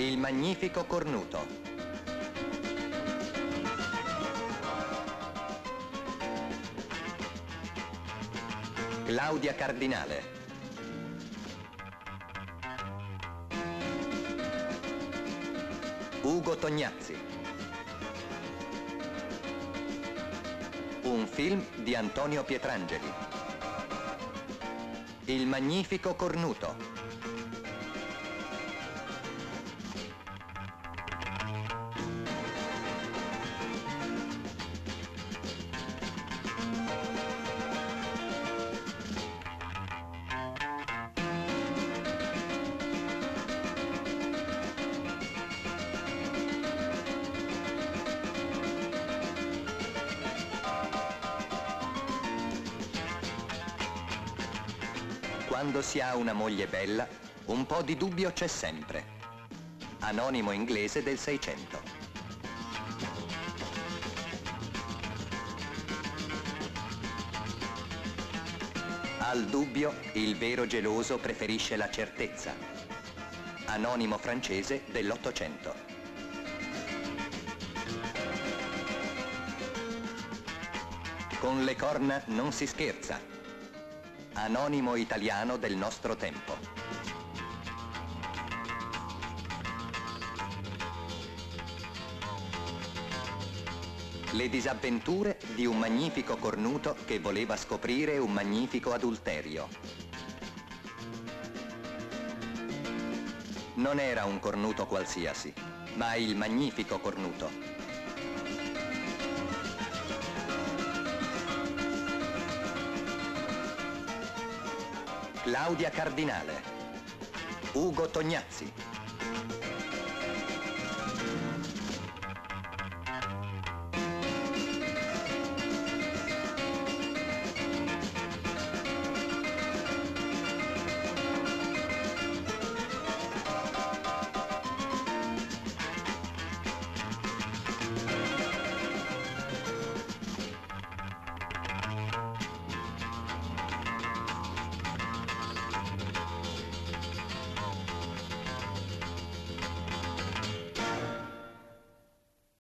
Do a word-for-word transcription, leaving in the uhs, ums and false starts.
Il Magnifico Cornuto. Claudia Cardinale. Ugo Tognazzi. Un film di Antonio Pietrangeli. Il Magnifico Cornuto. Quando si ha una moglie bella, un po' di dubbio c'è sempre. Anonimo inglese del Seicento. Al dubbio, il vero geloso preferisce la certezza. Anonimo francese dell'Ottocento. Con le corna non si scherza. Anonimo italiano del nostro tempo. Le disavventure di un magnifico cornuto che voleva scoprire un magnifico adulterio. Non era un cornuto qualsiasi, ma il magnifico cornuto. Claudia Cardinale, Ugo Tognazzi.